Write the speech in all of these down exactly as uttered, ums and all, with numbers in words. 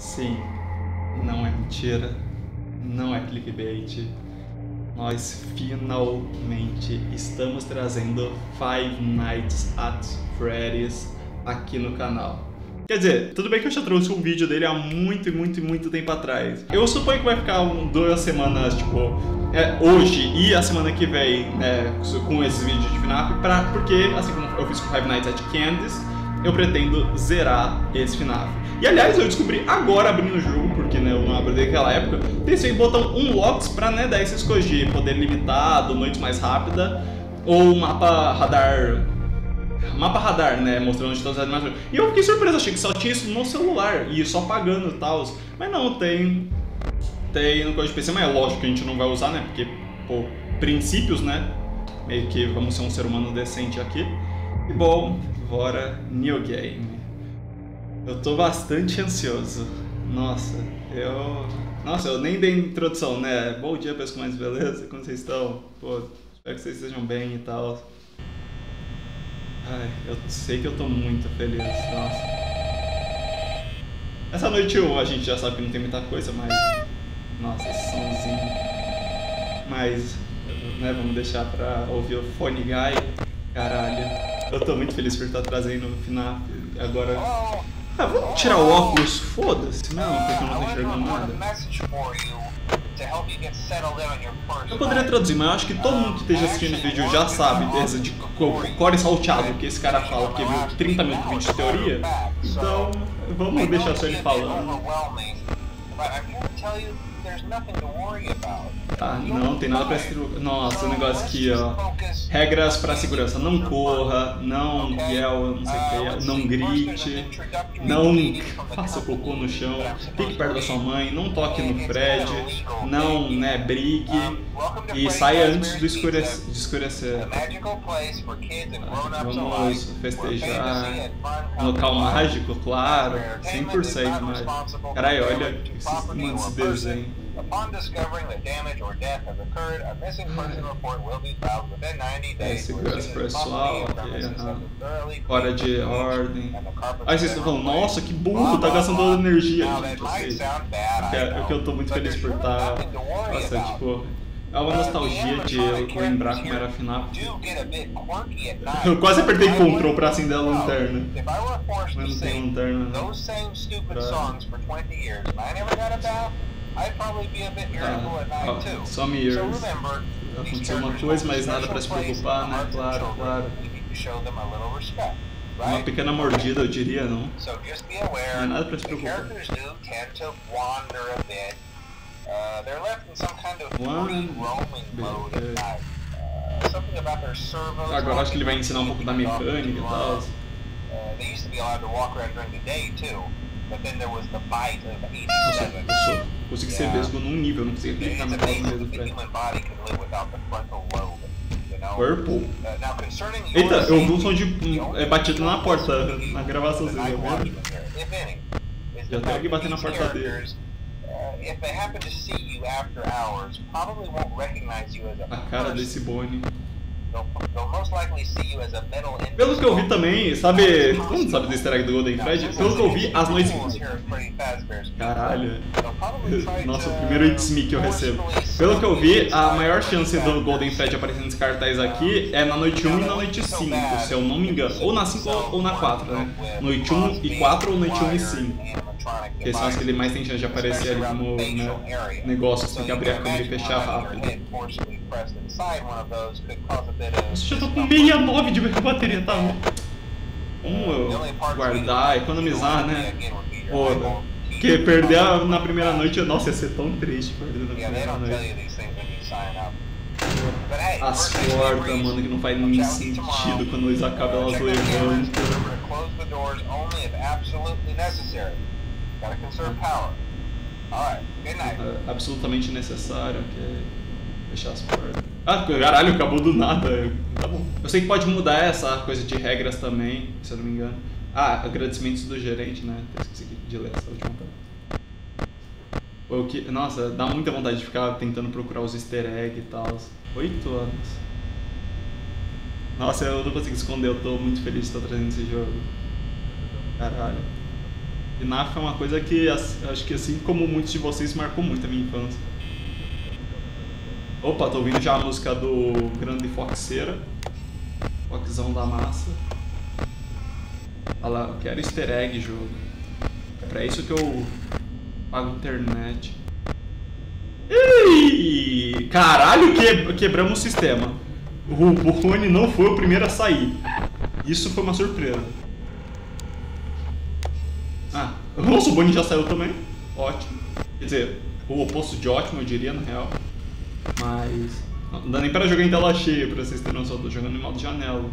Sim, não é mentira, não é clickbait. Nós finalmente estamos trazendo Five Nights at Freddy's aqui no canal. Quer dizer, tudo bem que eu já trouxe um vídeo dele há muito, muito, muito tempo atrás. Eu suponho que vai ficar um, duas semanas, tipo, é, hoje e a semana que vem, é, com esses vídeos de FNAF, pra, porque, assim como eu fiz com Five Nights at Candace, eu pretendo zerar esse FNAF. E, aliás, eu descobri agora, abrindo o jogo, porque né, eu não abri naquela época, tem esse botão Unlocks pra né, dar essas coisas de poder limitado, noite mais rápida, ou mapa radar... Mapa radar, né? Mostrando onde estão as animações. E eu fiquei surpreso, achei que só tinha isso no celular e só pagando e tal. Mas não, tem. Tem no código de P C, mas é lógico que a gente não vai usar, né? Porque, pô, princípios, né? Meio que vamos ser um ser humano decente aqui. E bom, bora new game. Eu tô bastante ansioso. Nossa, eu. Nossa, eu nem dei introdução, né? Bom dia, pessoal, mais beleza? Como vocês estão? Pô, espero que vocês estejam bem e tal. Ai, eu sei que eu tô muito feliz, nossa. Essa noite eu, a gente já sabe que não tem muita coisa, mas... Nossa, esse somzinho. Mas, né, vamos deixar pra ouvir o Phone Guy. Caralho. Eu tô muito feliz por estar trazendo o FNAF agora... Ah, vamos tirar o óculos, foda-se, não, porque eu não tô enxergando nada. Eu poderia traduzir, mas eu acho que todo mundo que esteja assistindo o vídeo já sabe dessa de core salteado que esse cara fala que viu trinta mil vídeos de teoria. Então, vamos deixar só ele falando. Tá, não tem nada pra se... Nossa, o negócio aqui, ó. Regras pra segurança. Não corra, não yell, não sei o que, não grite, não faça cocô no chão, fique perto da sua mãe, não toque no Fred, não, né, brigue e saia antes do escurecer. De escurecer. Ah, vamos festejar. Local mágico, claro. cem por cento mágico. Caralho, olha esse desenho. É, segurança pessoal, okay, fora de ordem. Aí vocês estão falando, nossa, que burro, tá gastando toda a energia, gente, eu sei. É que eu tô muito feliz por estar, nossa, tipo, é uma nostalgia de eu lembrar como era FNAF. Eu quase apertei o control pra acender a lanterna. Mas não tem lanterna, não. Ah, só me ears. Aconteceu uma coisa, mas nada pra se preocupar, né? Claro, claro. Uma pequena mordida, eu diria, não? Não é nada pra se preocupar. Agora acho que ele vai ensinar um pouco da mecânica e tal. Nossa, eu consegui ser vesgo num nível, não consegui clicar na mesma do Fred. Purple? Eita, eu ouvi um som de é, batida na porta, na gravação, vocês ouviram? Já tem alguém batendo na porta dele. A cara desse Bonnie. Pelo que eu vi também, sabe. Todo mundo sabe do easter egg do Golden Freddy? Pelo que eu vi, as noites. Caralho. Nossa, o primeiro hitsme que eu recebo. Pelo que eu vi, a maior chance do Golden Freddy aparecer nesse cartaz aqui é na noite um e na noite cinco, se eu não me engano. Ou na cinco ou na quatro, né? Noite um e quatro ou noite um e cinco. Porque são as que ele mais tem chance de aparecer ali no né, negócio, assim, que abrir a câmera e fechar rápido. Nossa, eu tô com sessenta e nove de bateria, tá bom? Vamos guardar, economizar, né? Foda. Porque perder a, na primeira noite, nossa, ia ser tão triste perder na primeira noite. As portas, mano, que não faz nem sentido quando eles acabam, elas levantam. É absolutamente necessário, ok? Fechar as portas. Ah, caralho, acabou do nada. Tá bom. Eu sei que pode mudar essa coisa de regras também, se eu não me engano. Ah, agradecimentos do gerente, né? Eu esqueci de ler essa última parte. Nossa, dá muita vontade de ficar tentando procurar os easter eggs e tal. Oito anos. Nossa, eu não consigo esconder, eu tô muito feliz de estar trazendo esse jogo. Caralho. E Naf é uma coisa que, acho que assim como muitos de vocês, marcou muito a minha infância. Opa, tô ouvindo já a música do Grande Foxeira. Foxão da massa. Olha lá, eu quero easter egg, jogo. É pra isso que eu pago internet. Ih, caralho, que, quebramos o sistema. O Burrone não foi o primeiro a sair. Isso foi uma surpresa. Ah, nossa, o Bonnie já saiu também. Ótimo. Quer dizer, o oposto de ótimo, eu diria, na real. Mas... não dá nem pra jogar em tela cheia, pra vocês terem noção. Eu tô jogando em modo janela.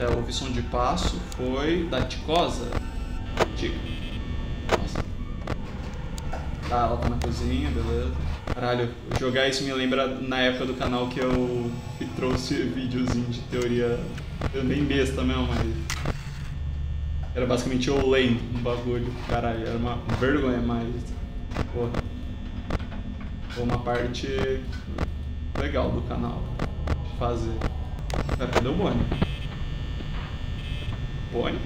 É, o som de passo foi da Ticosa. Chica. Nossa. Tá, ela tá na cozinha, beleza. Caralho, jogar isso me lembra na época do canal que eu que trouxe videozinho de teoria. Eu nem besta mesmo, mas... era basicamente eu lendo um bagulho, caralho, era uma vergonha, mas... pô, foi uma parte legal do canal de fazer. Pera, cadê o Bonnie? Bonnie?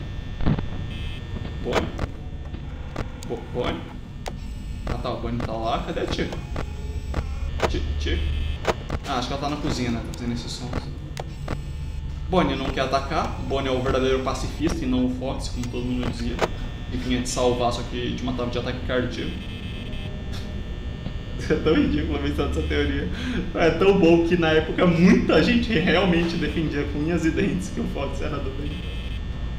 Bonnie? Bo Bonnie? Ah tá, o Bonnie tá lá, cadê a Chica? Chica? Ah, acho que ela tá na cozinha, né? Tá fazendo esse som. Bonnie não quer atacar, Bonnie é o verdadeiro pacifista e não o Fox, como todo mundo dizia. E vinha te salvar, só que te matava de ataque cardíaco. É tão ridículo pensar nessa teoria. É tão bom que na época muita gente realmente defendia com unhas e dentes que o Fox era do bem.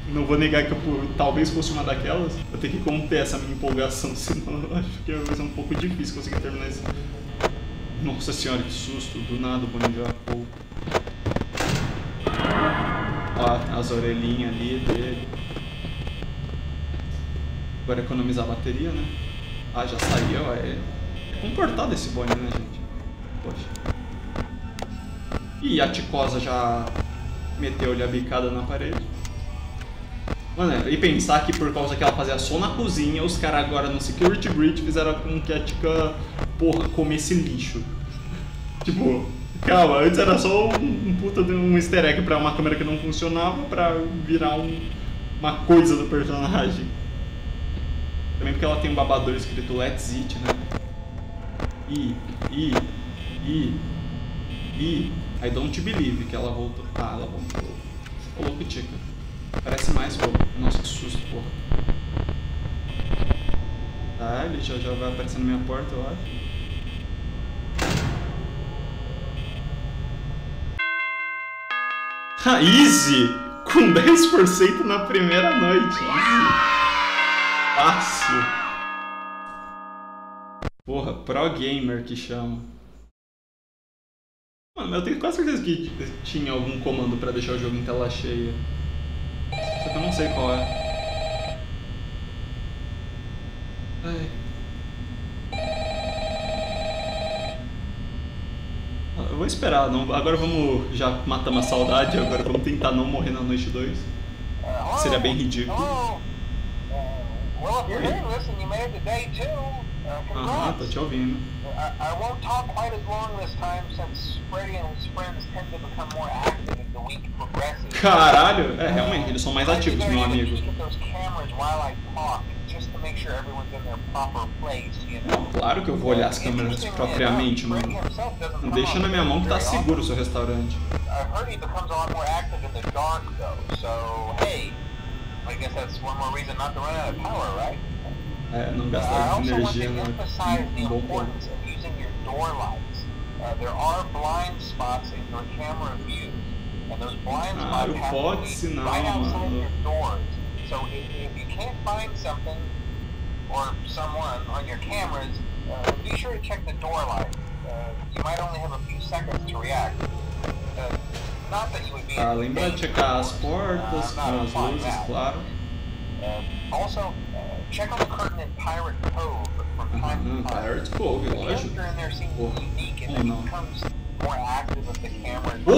Não vou negar que eu, por, talvez fosse uma daquelas. Vou ter que conter essa minha empolgação, senão eu acho que vai ser um pouco difícil conseguir terminar isso. Nossa senhora, que susto, do nada o Bonnie já pô. Ó, as orelhinhas ali dele. Agora economizar a bateria, né? Ah, já saiu, ó. É comportado esse Bonnie, né, gente? Poxa. Ih, a Ticosa já meteu-lhe a bicada na parede. Mano, e pensar que por causa que ela fazia som na cozinha, os caras agora no Security Breach fizeram com que a Chica, porra, comesse lixo. Tipo... calma, antes era só um, um puta de um easter egg pra uma câmera que não funcionava pra virar um, uma coisa do personagem. Também porque ela tem um babador escrito Let's Eat, né? E, e, e, e, I don't believe que ela voltou. Ah, ela voltou. Ô louco, Chica. Parece mais, pô. Nossa, que susto, porra. Tá, ele já, já vai aparecer na minha porta, eu acho. Ah, easy! Com dez por cento na primeira noite. Easy. Fácil. Porra, pro gamer que chama. Mano, eu tenho quase certeza que tinha algum comando pra deixar o jogo em tela cheia. Só que eu não sei qual é. Ai. Eu vou esperar, não. Agora vamos já matar uma saudade, agora vamos tentar não morrer na noite dois. Seria bem ridículo. Aham, tô te ouvindo. Caralho, é realmente, eles são mais ativos, meu amigo. Não, claro que eu vou olhar as câmeras propriamente, mano. Não deixa na minha mão que tá seguro o seu restaurante. É, não gastar energia, né? Um bom ponto. Ah, eu posso, não, mano. Or someone on your cameras, uh, be sure to check the door light. Uh, you might only have a few seconds to react. Uh, not that you would be. Ah, lembra de checar as portas, uh, com as luzes, claro. Uh, also, uh, check on the curtain in Pirate Cove from time uh -huh, to time. Pirate Cove, lógico. The character in there seems oh. unique and oh, then becomes more active if the camera is off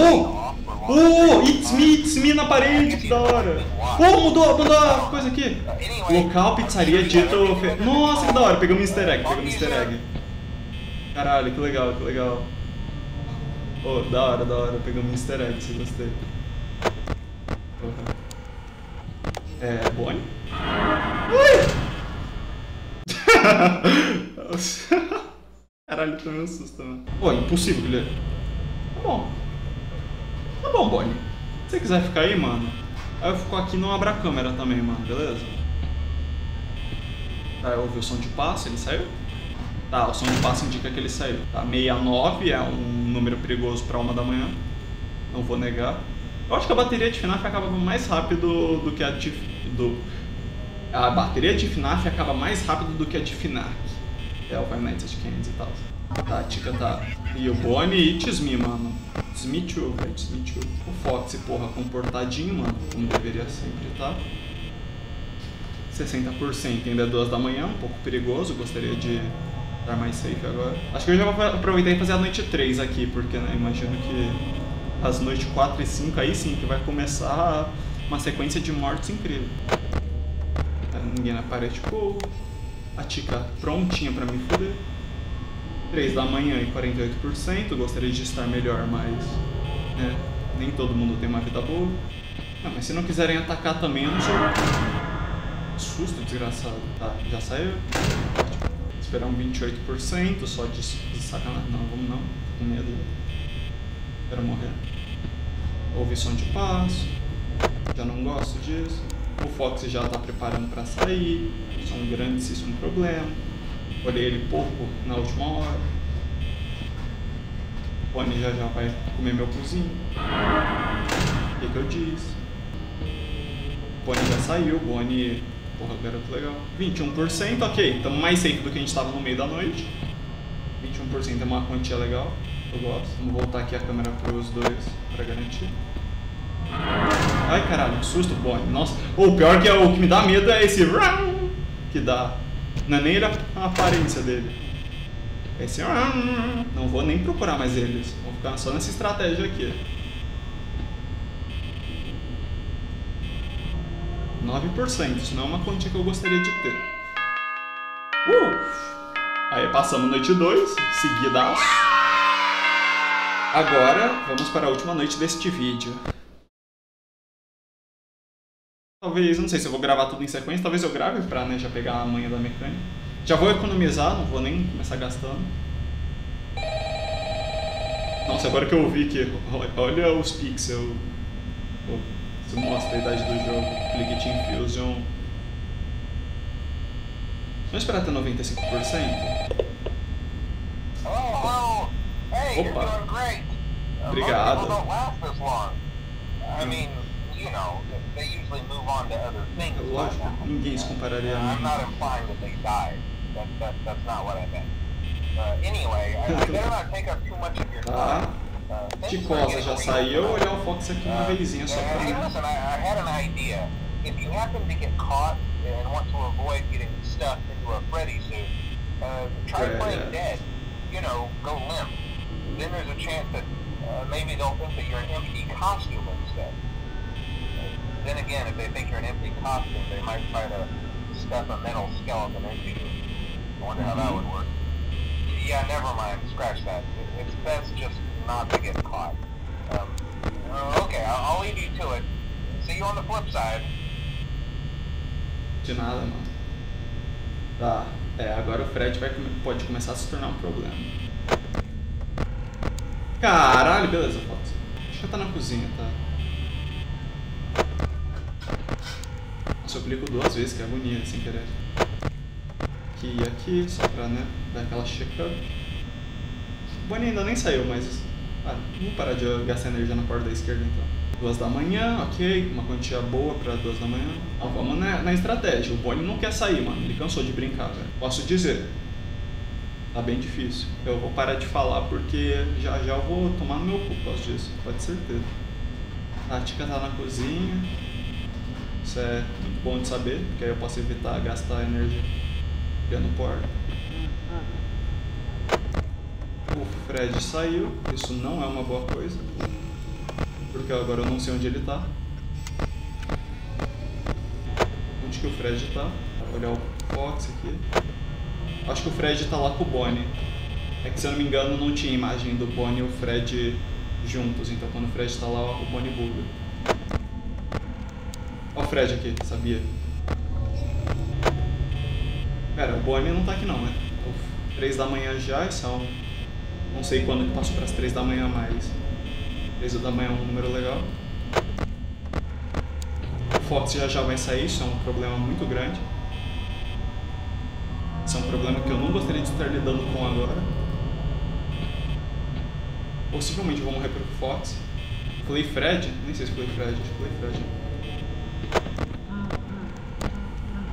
for longer. Oh, oh, it's me, it's me na parede, que da hora. Oh, mudou, mudou a coisa aqui. Local, pizzaria, dito... Fe... Nossa, que da hora, pegamos um easter egg, pegamos um easter egg. Caralho, que legal, que legal. Oh, da hora, da hora, pegamos um easter egg, se gostei. Uhum. É... Bonnie? Ui! Caralho, tomei um susto, mano. Pô, impossível, Guilherme. Tá bom. Tá bom, Bonnie. Se você quiser ficar aí, mano, aí eu fico aqui e não abro a câmera também, mano, beleza? Tá, eu ouvi o som de passo, ele saiu? Tá, o som de passo indica que ele saiu. Tá, sessenta e nove é um número perigoso pra uma da manhã. Não vou negar. Eu acho que a bateria de FNAF acaba mais rápido do que a de... Do... A bateria de FNAF acaba mais rápido do que a de FNAC. É o Five Nights at Candace e tal. Tá, a Chica tá... E o Bonnie e Tismi, mano. Tismi too, velho. Tismi too. O Foxy, porra, comportadinho, mano. Como deveria sempre, tá? sessenta por cento ainda é duas da manhã. Um pouco perigoso. Gostaria de estar mais safe agora. Acho que eu já vou aproveitar e fazer a noite três aqui. Porque, né, imagino que... As noites quatro e cinco, aí sim, que vai começar uma sequência de mortes incrível. Tá, ninguém na parede, pô. A Chica prontinha pra me foder. três da manhã e quarenta e oito por cento. Gostaria de estar melhor, mas... Né, nem todo mundo tem uma vida boa. Ah, mas se não quiserem atacar também, eu não sou... Susto, desgraçado. Tá, já saiu. Vou esperar um vinte e oito por cento, só de, de sacanagem. Não, vamos não. Tô com medo. Quero morrer. Ouvi som de passo. Já não gosto disso. O Fox já tá preparando pra sair. Isso é um grandíssimo problema. Olhei ele pouco na última hora. O Bonnie já já vai comer meu cozinho. O que que eu disse? O Bonnie já saiu. O Bonnie... Porra, garoto legal. vinte e um por cento, ok. Tamo mais safe do que a gente tava no meio da noite. vinte e um por cento é uma quantia legal. Eu gosto. Vamos voltar aqui a câmera pros dois, pra garantir. Ai, caralho, que susto, Bonnie. Nossa, o pior que é o que me dá medo é esse que dá. Não é nem a aparência dele. Esse não vou nem procurar mais eles. Vou ficar só nessa estratégia aqui. nove por cento, isso não é uma quantia que eu gostaria de ter. Uh! Aí passamos noite dois, seguidaço. Agora, vamos para a última noite deste vídeo. Talvez, não sei se eu vou gravar tudo em sequência, talvez eu grave pra, né, já pegar a manha da mecânica. Já vou economizar, não vou nem começar gastando. Nossa, agora que eu ouvi que... Olha os pixels. Isso mostra a idade do jogo. Click Infusion. Vamos esperar até noventa e cinco por cento. Opa! Obrigado. É lógico, ninguém se compararia a mim. Tá. Ticosa já saiu. Eu vou olhar o Fox aqui uma vezinha só pra mim. É. You know, go limp. Then there's a chance that uh, maybe they'll think that you're an empty costume instead. Uh, then again, if they think you're an empty costume, they might try to stuff a mental skeleton into you. I wonder how that would work. Yeah, never mind. Scratch that. It, it's best just not to get caught. Um, uh, okay, I'll, I'll leave you to it. See you on the flip side. De nada, mano. Tá. É, agora o Fred vai, pode começar a se tornar um problema. Caralho, beleza, Fox. Acho que tá na cozinha, tá? Nossa, eu clico duas vezes, que agonia, sem querer. Aqui e aqui, só pra, né, dar aquela check-up. O Bonnie ainda nem saiu, mas... Ah, vamos parar de gastar energia na porta da esquerda, então. Duas da manhã, ok, uma quantia boa pra duas da manhã. Então vamos na, na estratégia, o Bonnie não quer sair, mano, ele cansou de brincar, velho. Posso dizer, tá bem difícil. Eu vou parar de falar porque já já eu vou tomar no meu cu por causa disso, pode ter certeza. A Chica tá na cozinha, isso é muito bom de saber, porque aí eu posso evitar gastar energia criando porta. O Fred saiu, isso não é uma boa coisa. Porque agora eu não sei onde ele tá. Onde que o Fred tá? Vou olhar o Fox aqui. Acho que o Fred tá lá com o Bonnie. É que se eu não me engano não tinha imagem do Bonnie e o Fred juntos. Então quando o Fred tá lá, o Bonnie buga. O Fred aqui, sabia? Cara, o Bonnie não tá aqui não, né? Três da manhã já e são... Não sei quando que passou pras três da manhã, mas... Três da manhã é um número legal. O Fox já já vai sair, isso é um problema muito grande. Isso é um problema que eu não gostaria de estar lidando com agora. Possivelmente eu vou morrer pro Fox. Falei Fred? Nem sei se falei Fred, acho que falei Fred.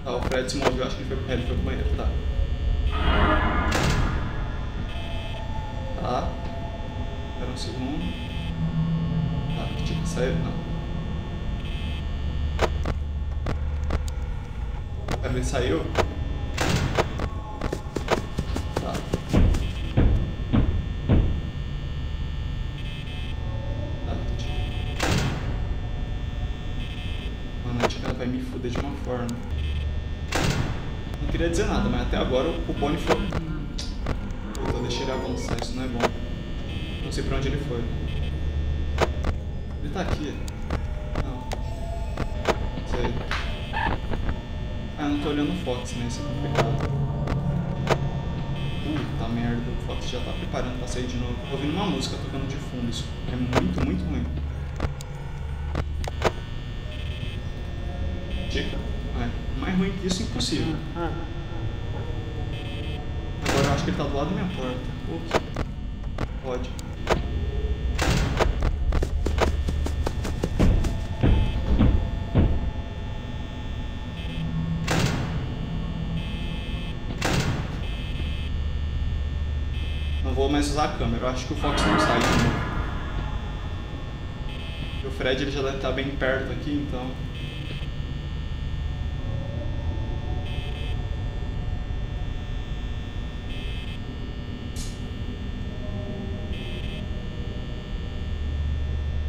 Tá, o Fred se moveu, acho que ele foi pro, ele foi pro banheiro, tá. Tá. Espera um segundo. Tá, que tinha que sair? Não. Ele saiu? Tá. Tá, tipo. Mano, a Chica vai me foder de uma forma. Não queria dizer nada, mas até agora o Bonnie foi. Eu deixei ele avançar, isso não é bom. Não sei pra onde ele foi. Ele tá aqui. Não. Não sei. Ah, eu não tô olhando o Fox, né? Isso é complicado. Puta merda, o Fox já tá preparando pra sair de novo. Tô ouvindo uma música tocando de fundo, isso é muito, muito ruim. Chica? É, mais ruim que isso é impossível. Agora eu acho que ele tá do lado da minha porta. Ups. Pode. Usar a câmera, eu acho que o Fox não sai de novo. E o Fred ele já deve estar bem perto aqui, então.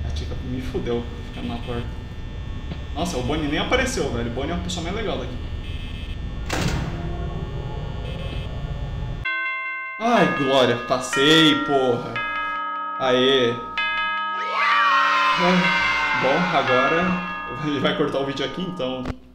A Chica me fudeu ficando na porta. Nossa, o Bonnie nem apareceu, velho. O Bonnie é uma pessoa mais legal daqui. Ai, glória, passei, porra. Aê. Bom, agora ele vai cortar o vídeo aqui, então...